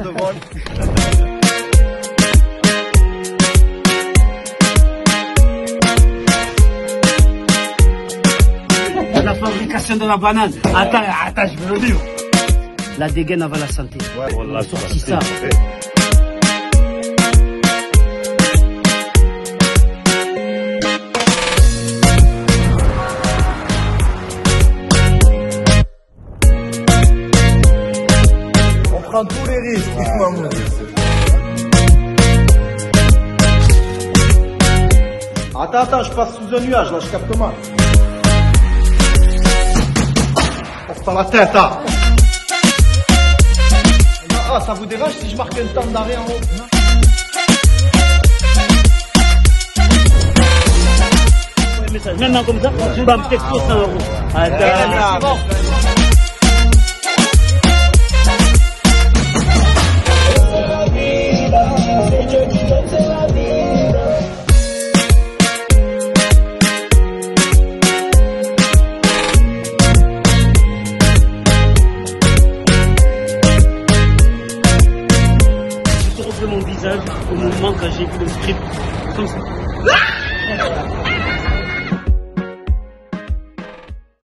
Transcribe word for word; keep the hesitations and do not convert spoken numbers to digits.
of the world. La fabrication de la banane. Attends, attends, je vais le dire. La dégaine avant la santé. Ouais, on l'a sorti ça. On prend tous les risques. Ah. Attends, attends, je passe sous un nuage, là, je capte mal. Dans la tête, hein. Ah, ça vous dérange si je marque un temps d'arrêt en haut? Maintenant comme ça, tu vas me faire cent euros. Attends, mon visage au moment quand j'ai vu le script comme ça.